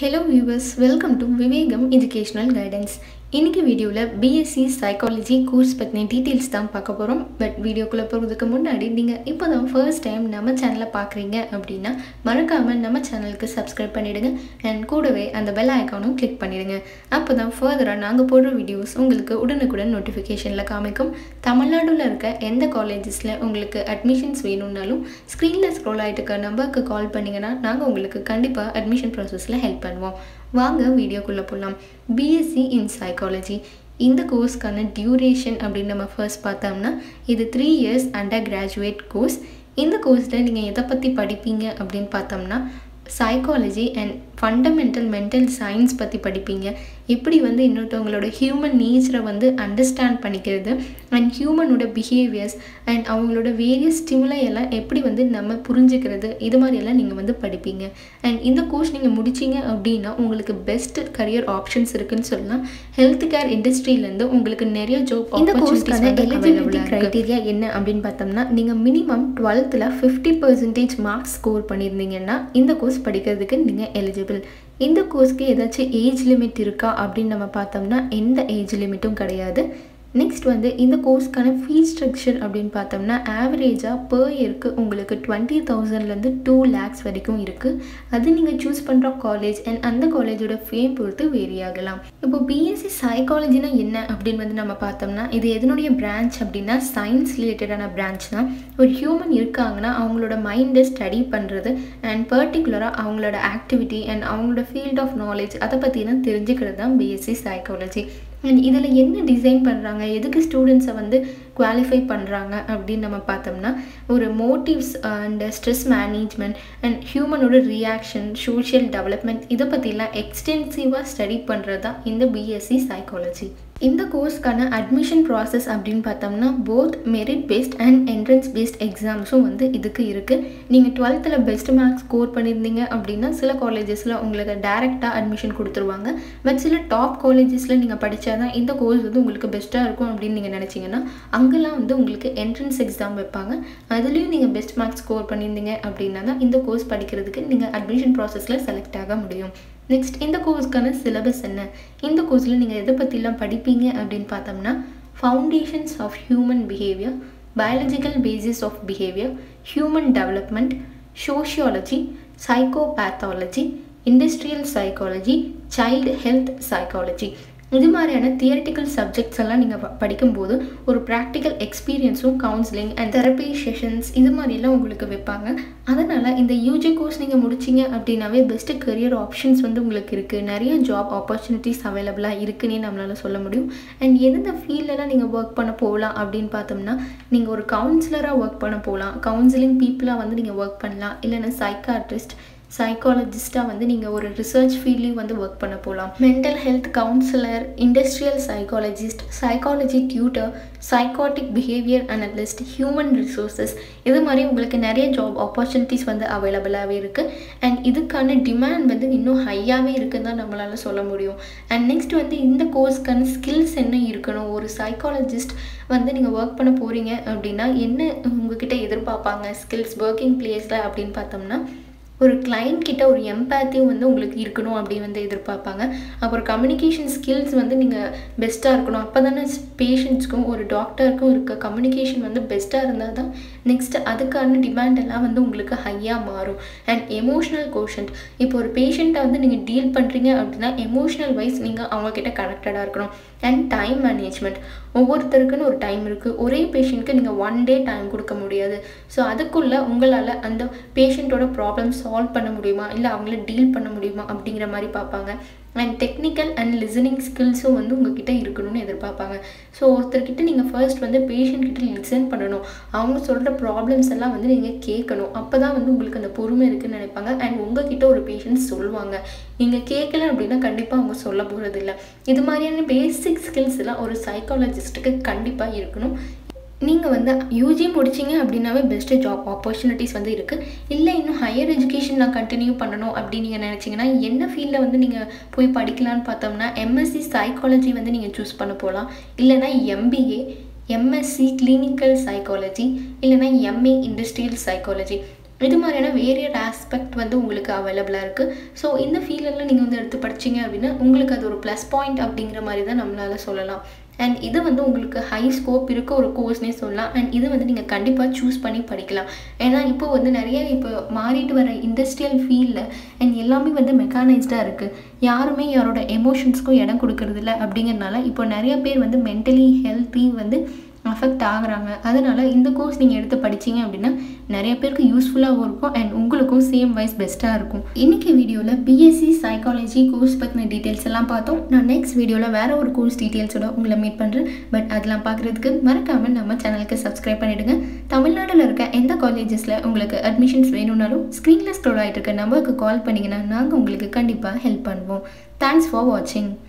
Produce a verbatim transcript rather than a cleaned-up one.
Hello viewers, welcome to Vivegam educational guidance. इनके video BSc psychology course पत्नी details தான் பார்க்க போறோம்। बट வீடியோக்குள்ள போறதுக்கு முன்னாடி நீங்க இப்போதான் फर्स्ट टाइम நம்ம சேனலை பார்க்குறீங்க அப்படினா மறக்காம நம்ம சேனலுக்கு சப்ஸ்கிரைब பண்ணிடுங்க and கூடவே அந்த bell icon-உம் click பண்ணிடுங்க। அப்பதான் further-ஆ நாங்க போடுற videos உங்களுக்கு உடனுக்குடன் notification-ல காமிக்கும்। தமிழ்நாடுல இருக்க எந்த colleges-ல உங்களுக்கு admissions வேணும்னாலும் screen-ல scroll ஆயிட்டு இருக்க நம்பருக்கு கால் பண்ணீங்கனா நாங்க உங்களுக்கு கண்டிப்பா admission process-ல help பண்ணுவோம்। வாங்க வீடியோக்குள்ள போலாம்। B S C in Psychology இந்த கோர்ஸ்க்கான டியூரேஷன் அப்படின்னு நம்ம ஃபர்ஸ்ட் பார்த்தோம்னா இது three years undergraduate course. இந்த கோர்ஸில் நீங்கள் எதை பற்றி படிப்பீங்க அப்படின்னு பார்த்தோம்னா psychology and fundamental mental science பற்றி படிப்பீங்க। எப்படி வந்து இன்னொருத்தவங்களோட ஹியூமன் நேச்சரை வந்து அண்டர்ஸ்டாண்ட் பண்ணிக்கிறது அண்ட் ஹியூமனோட பிஹேவியர்ஸ் அண்ட் அவங்களோட வேரியஸ் ஸ்டிமுலை எல்லாம் எப்படி வந்து நம்ம புரிஞ்சுக்கிறது, இது மாதிரியெல்லாம் நீங்கள் வந்து படிப்பீங்க। அண்ட் இந்த கோர்ஸ் நீங்கள் முடிச்சிங்க அப்படின்னா உங்களுக்கு பெஸ்ட் கரியர் ஆப்ஷன்ஸ் இருக்குதுன்னு சொல்லலாம்। ஹெல்த் கேர் இண்டஸ்ட்ரியிலேருந்து உங்களுக்கு நிறைய ஜாப் இந்த கோர்ஸ்க்கான எலிஜிபிலிட்டி க்ரைட்டீரியா என்ன அப்படின்னு பார்த்தோம்னா நீங்கள் மினிமம் டுவெல்த்தில் ஃபிஃப்டி பர்சன்டேஜ் மார்க்ஸ் ஸ்கோர் பண்ணியிருந்தீங்கன்னா இந்த கோர்ஸ் படிக்கிறதுக்கு நீங்கள் எலிஜிபிள்। இந்த கோர்ஸ்க்கு ஏதாச்சும் ஏஜ் லிமிட் இருக்கா அப்படின்னு நம்ம பார்த்தோம்னா எந்த ஏஜ் லிமிட்டும் கிடையாது। நெக்ஸ்ட் வந்து இந்த கோர்ஸ்க்கான ஃபீஸ் ஸ்ட்ரக்சர் அப்படின்னு பார்த்தோம்னா ஆவரேஜாக பர் இயருக்கு உங்களுக்கு டுவெண்ட்டி தௌசண்ட்லேருந்து டூ லேக்ஸ் வரைக்கும் இருக்குது। அது நீங்கள் சூஸ் பண்ணுற காலேஜ் அண்ட் அந்த காலேஜோட ஃபேம் பொறுத்து வேரி ஆகலாம்। இப்போ பிஎஸ்சி சைக்காலஜினா என்ன அப்படின்னு வந்து நம்ம பார்த்தோம்னா இது எதனுடைய பிரான்ச் அப்படின்னா சயின்ஸ் ரிலேட்டடான பிரான்ச் தான்। ஒரு ஹியூமன் இருக்காங்கன்னா அவங்களோட மைண்டை ஸ்டடி பண்ணுறது அண்ட் பர்டிகுலராக அவங்களோட ஆக்டிவிட்டி அண்ட் அவங்களோட ஃபீல்ட் ஆஃப் நாலேஜ் அதை பற்றினா தெரிஞ்சுக்கிறது தான் பிஎஸ்சி சைக்காலஜி। அண்ட் இதில் என்ன டிசைன் பண்ணுறாங்க, எதுக்கு ஸ்டூடெண்ட்ஸை வந்து குவாலிஃபை பண்ணுறாங்க அப்படின்னு நம்ம பார்த்தோம்னா ஒரு motives and stress management and ஹியூமனோட ரியாக்ஷன், சோஷியல் டெவலப்மெண்ட் இதை பற்றிலாம் எக்ஸ்டென்சிவாக ஸ்டடி பண்ணுறது தான் இந்த பிஎஸ்சி சைக்காலஜி। இந்த கோர்ஸ்க்கான அட்மிஷன் ப்ராசஸ் அப்படின்னு பார்த்தோம்னா both merit based and entrance based எக்ஸாம்ஸும் வந்து இதுக்கு இருக்குது। நீங்கள் டுவெல்த்தில் பெஸ்ட் மார்க்ஸ் ஸ்கோர் பண்ணியிருந்தீங்க அப்படின்னா சில காலேஜஸில் உங்களுக்கு டேரெக்டாக அட்மிஷன் கொடுத்துருவாங்க। பட் சில டாப் காலேஜஸில் நீங்கள் படித்தா தான் இந்த கோர்ஸ் வந்து உங்களுக்கு பெஸ்ட்டாக இருக்கும் அப்படின்னு நீங்கள் நினச்சிங்கன்னா அங்கெல்லாம் வந்து உங்களுக்கு என்ட்ரன்ஸ் எக்ஸாம் வைப்பாங்க। அதுலேயும் நீங்கள் பெஸ்ட் மார்க்ஸ் ஸ்கோர் பண்ணியிருந்தீங்க அப்படின்னா தான் இந்த கோர்ஸ் படிக்கிறதுக்கு நீங்கள் அட்மிஷன் ப்ராசஸில் செலக்ட் ஆக முடியும்। நெக்ஸ்ட் இந்த கோர்ஸ்க்கான சிலபஸ் என்ன, இந்த கோர்ஸில் நீங்கள் எதை பற்றிலாம் படிப்பீங்க அப்படின்னு பார்த்தோம்னா foundations of human behaviour, biological basis of behaviour, human development, sociology, psychopathology, industrial psychology, child health psychology, இது மாதிரியான தியரிட்டிக்கல் சப்ஜெக்ட்ஸ் எல்லாம் நீங்கள் படிக்கும்போது ஒரு ப்ராக்டிக்கல் எக்ஸ்பீரியன்ஸும் கவுன்சிலிங் அண்ட் தெரப்பி செஷன்ஸ் இது மாதிரிலாம் உங்களுக்கு வைப்பாங்க। அதனால் இந்த யூஜி கோர்ஸ் நீங்கள் முடிச்சிங்க அப்படின்னாவே பெஸ்ட்டு கரியர் ஆப்ஷன்ஸ் வந்து உங்களுக்கு இருக்குது। நிறைய ஜாப் ஆப்பர்ச்சுனிட்டிஸ் அவைலபிளாக இருக்குன்னே நம்மளால் சொல்ல முடியும்। அண்ட் எந்தெந்த ஃபீல்டெல்லாம் நீங்கள் ஒர்க் பண்ண போகலாம் அப்படின்னு பார்த்தோம்னா நீங்கள் ஒரு கவுன்சிலராக ஒர்க் பண்ண போகலாம், கவுன்சிலிங் பீப்புளாக வந்து நீங்கள் ஒர்க் பண்ணலாம், இல்லைன்னா சைக்காட்ரிஸ்ட் சைக்காலஜிஸ்ட்டாக வந்து நீங்கள் ஒரு ரிசர்ச் ஃபீல்ட்லேயும் வந்து ஒர்க் பண்ண போகலாம், mental health counsellor, industrial psychologist, psychology tutor, psychiatric behaviour analyst, human resources இது மாதிரி உங்களுக்கு நிறைய ஜாப் ஆப்பர்ச்சுனிட்டிஸ் வந்து அவைலபிளாகவே இருக்குது। அண்ட் இதுக்கான டிமாண்ட் வந்து இன்னும் ஹையாகவே இருக்குதுன்னு தான் நம்மளால் சொல்ல முடியும்। அண்ட் நெக்ஸ்ட் வந்து இந்த கோர்ஸ்க்கான ஸ்கில்ஸ் என்ன இருக்கணும், ஒரு சைக்காலஜிஸ்ட் வந்து நீங்கள் ஒர்க் பண்ண போகிறீங்க அப்படின்னா என்ன உங்ககிட்ட எதிர்பார்ப்பாங்க ஸ்கில்ஸ் ஒர்க்கிங் பிளேஸில் அப்படின்னு பார்த்தோம்னா ஒரு கிளைண்ட் கிட்ட ஒரு எம்பேத்தியும் வந்து உங்களுக்கு இருக்கணும் அப்படின்னு வந்து எதிர்பார்ப்பாங்க। அப்புறம் கம்யூனிகேஷன் ஸ்கில்ஸ் வந்து நீங்கள் பெஸ்ட்டாக இருக்கணும், அப்போ தானே பேஷண்ட்ஸ்க்கும் ஒரு டாக்டருக்கும் இருக்க கம்யூனிகேஷன் வந்து பெஸ்ட்டாக இருந்தால் தான் நெக்ஸ்ட் அதுக்கான டிமாண்ட் எல்லாம் வந்து உங்களுக்கு ஹையாக மாறும்। அண்ட் எமோஷ்னல் கோஷன்ட், இப்போ ஒரு பேஷண்ட்டை வந்து நீங்கள் டீல் பண்ணுறீங்க அப்படின்னா எமோஷ்னல் வைஸ் நீங்கள் அவங்கக்கிட்ட கனெக்டடாக இருக்கணும்। அண்ட் டைம் மேனேஜ்மெண்ட், ஒவ்வொருத்தருக்குன்னு ஒரு டைம் இருக்குது, ஒரே பேஷண்ட்டுக்கு நீங்கள் ஒன் டே டைம் கொடுக்க முடியாது। ஸோ அதுக்குள்ளே உங்களால் அந்த பேஷண்ட்டோட ப்ராப்ளம்ஸ் சால்வ் பண்ண முடியுமா இல்லை அவங்கள டீல் பண்ண முடியுமா அப்படிங்கிற மாதிரி பார்ப்பாங்க। அண்ட் டெக்னிக்கல் அண்ட் லிசனிங் ஸ்கில்ஸும் வந்து உங்ககிட்ட இருக்கணும்னு எதிர்பார்ப்பாங்க। ஸோ ஒருத்தர்கிட்ட நீங்கள் ஃபர்ஸ்ட் வந்து பேஷண்ட் கிட்ட லிசன் பண்ணணும், அவங்க சொல்கிற ப்ராப்ளம்ஸ் எல்லாம் வந்து நீங்கள் கேட்கணும், அப்போ தான் வந்து உங்களுக்கு அந்த பொறுமை இருக்குதுன்னு நினைப்பாங்க। அண்ட் உங்ககிட்ட ஒரு பேஷண்ட் சொல்லுவாங்க, நீங்கள் கேட்கல அப்படின்னா கண்டிப்பாக அவங்க சொல்ல போகிறது இல்லை। இது மாதிரியான பேசிக் ஸ்கில்ஸ் எல்லாம் ஒரு சைக்காலஜிஸ்ட்டுக்கு கண்டிப்பாக இருக்கணும்। நீங்கள் வந்து யூஜி முடிச்சிங்க அப்படின்னாவே பெஸ்ட்டு ஜாப் ஆப்பர்ச்சுனிட்டிஸ் வந்து இருக்குது। இல்லை இன்னும் ஹையர் எஜுகேஷன் நான் கண்டினியூ பண்ணணும் அப்படின்னு நீங்கள் நினச்சிங்கன்னா என்ன ஃபீல்டில் வந்து நீங்கள் போய் படிக்கலான்னு பார்த்தோம்னா எம்எஸ்சி சைக்காலஜி வந்து நீங்கள் சூஸ் பண்ண போகலாம், இல்லைனா எம்பிஏ, எம்எஸ்சி கிளினிக்கல் சைக்காலஜி, இல்லைனா எம்ஏ இண்டஸ்ட்ரியல் சைக்காலஜி इतमारीना वेरियस आस्पेक्ट वो अवेलेबल सो इन फील्ड नहीं पढ़ी अब उ प्लस पॉइंट अभी नम्बर सोलह अंड इत वो हई स्कोप और कोर्सने अंड इतनी कंपा चूस पड़ी पढ़ा ऐसा इतना नया मारिटे वह इंडस्ट्रियल फील्ड अंड एलिए वो मेकानजा यारुमे यारोड एमोशनस्को इडम कोल अभी इया पे वो मेंटली हेल्थी वो अफेक्ट आगरा कोर्स नहीं पढ़ी अब नया यूस्फुला अंड उम्मीद सेम वाइज बेस्टा इनके वीडियो बीएससी साइकोलॉजी कोर्स पत्नी डीटेल्स पातों ना नेक्स्ट वीडियो वे और कोर्स डीटेल्सोड उंगला मीट पड़े बट अदला पाक मरकाम नम्म चैनल सब्सक्राइब पड़िडुंगा तमिलनाडुला एंदा कॉलेजेस उंगलुक्कु एडमिशन्स वेणुमनालु स्क्रीनला स्क्रॉल आयिट्टु नंबरुक्कु कॉल पण्णिंगना नांगा उंगलुक्कु कंडिप्पा हेल्प पण्णुवोम थैंक्स फॉर वाचिंग।